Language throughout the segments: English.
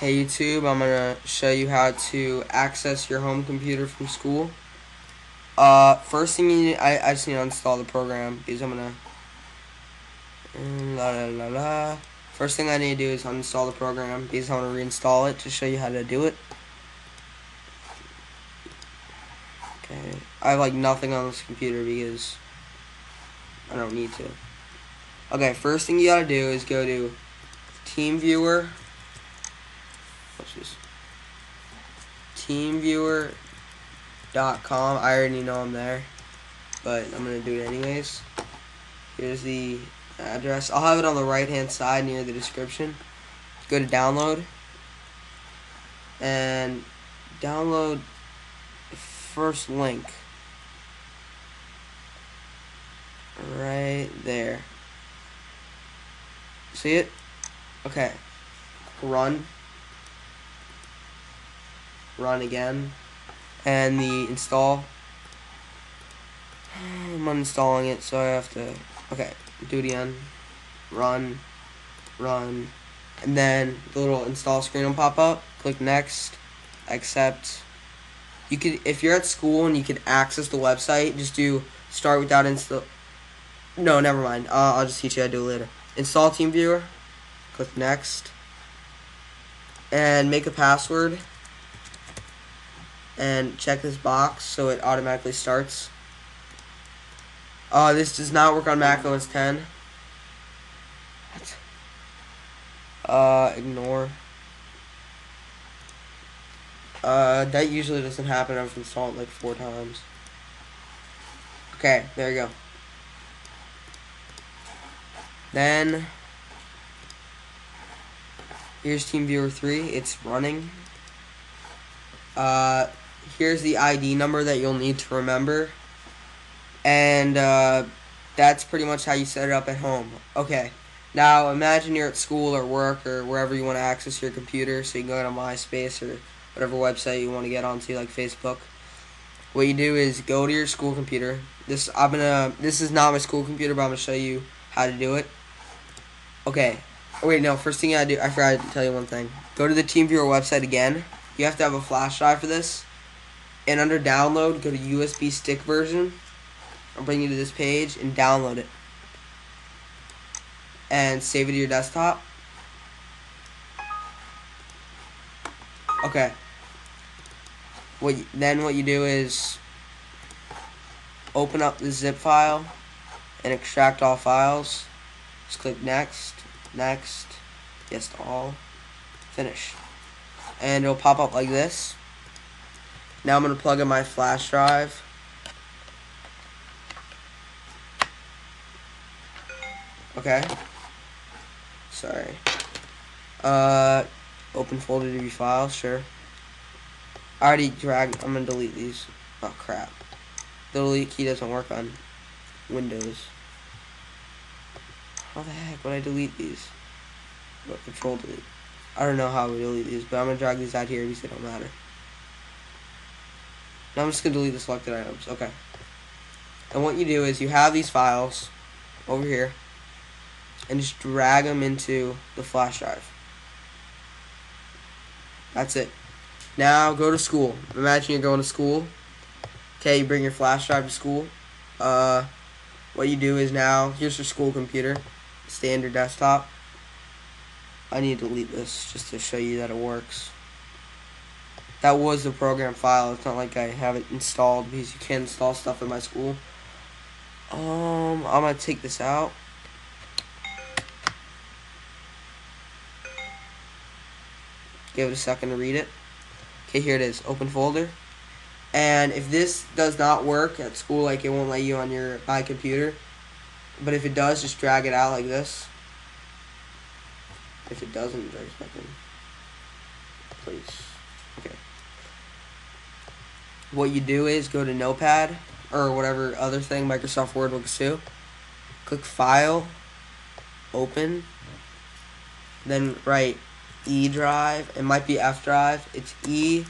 Hey YouTube, I'm going to show you how to access your home computer from school. First thing you need, I just need to install the program because I'm going to... First thing I need to do is uninstall the program because I want to reinstall it to show you how to do it. Okay, I have like nothing on this computer because I don't need to. Okay, first thing you got to do is go to TeamViewer. TeamViewer.com. I already know I'm there, but I'm gonna do it anyways. Here's the address. I'll have it on the right hand side near the description. Go to download and download the first link right there. See it? Okay. Run again, and the install. I'm uninstalling it, so I have to. Okay, do it again. Run, and then the little install screen will pop up. Click next, accept. You could, if you're at school and you can access the website, just do start without install. No, never mind. I'll just teach you how to do it later. Install TeamViewer. Click next, and make a password. And check this box so it automatically starts. This does not work on Mac OS 10. What? Ignore. That usually doesn't happen. I've installed it like 4 times. Okay, there you go. Then here's TeamViewer 3. It's running. Here's the ID number that you'll need to remember, and that's pretty much how you set it up at home. Okay, now imagine you're at school or work or wherever you want to access your computer, so you can go to MySpace or whatever website you want to get onto, like Facebook. What you do is go to your school computer. This is not my school computer, but I'm gonna show you how to do it. Okay, oh, wait, no. First thing I do, I forgot to tell you one thing. Go to the TeamViewer website again. You have to have a flash drive for this, and under download, go to USB stick version. I'll bring you to this page and download it, and save it to your desktop. Okay. Then what you do is open up the zip file and extract all files. Just click next, yes to all, finish. And it'll pop up like this. Now I'm going to plug in my flash drive. Okay. Sorry. Open folder to be file, sure. I already dragged. I'm going to delete these. Oh, crap. The delete key doesn't work on Windows. How the heck would I delete these? But control delete. I don't know how we delete these, but I'm going to drag these out here because they don't matter. Now I'm just going to delete the selected items. Okay. And what you do is you have these files over here and just drag them into the flash drive. That's it. Now go to school. Imagine you're going to school. Okay, you bring your flash drive to school. What you do is now, here's your school computer. Stay on your desktop. I need to delete this just to show you that it works. That was the program file. It's not like I have it installed because you can install stuff at my school. I'm gonna take this out. Give it a second to read it. Okay, here it is. Open folder. And if this does not work at school, like it won't let you on your my computer. But if it does, just drag it out like this. If it doesn't, drag it back in. Please. Okay. What you do is go to Notepad or whatever other thing Microsoft Word looks to. Click File, Open, then write E drive. It might be F drive. It's E,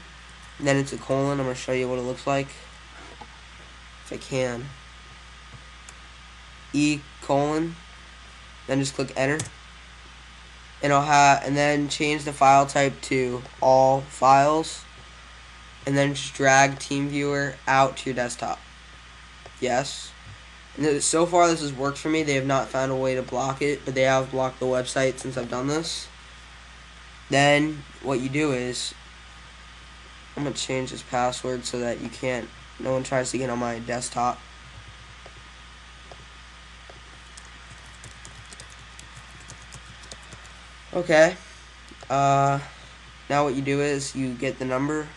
and then it's a colon. I'm going to show you what it looks like if I can. E colon, then just click Enter. and I'll have, and then change the file type to all files, and then just drag TeamViewer out to your desktop. Yes. And so far this has worked for me. They have not found a way to block it, but they have blocked the website since I've done this. Then what you do is, I'm gonna change this password so that you can't, no one tries to get on my desktop. Okay, now what you do is you get the number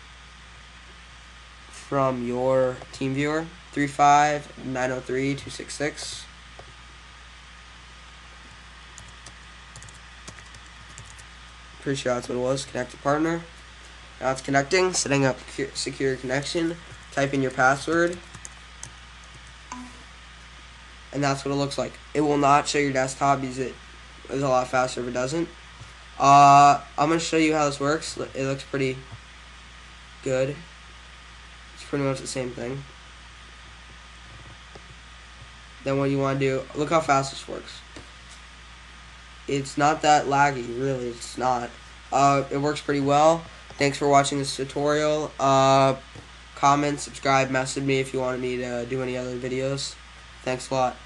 from your TeamViewer, 35903-266. Pretty sure that's what it was. Connect to partner. Now it's connecting, setting up secure connection. Type in your password, and that's what it looks like. It will not show your desktop because it is a lot faster if it doesn't. I'm going to show you how this works. It looks pretty good. It's pretty much the same thing. Then what you want to do, look how fast this works. It's not that laggy, really. It's not. It works pretty well. Thanks for watching this tutorial. Comment, subscribe, message me if you wanted me to do any other videos. Thanks a lot.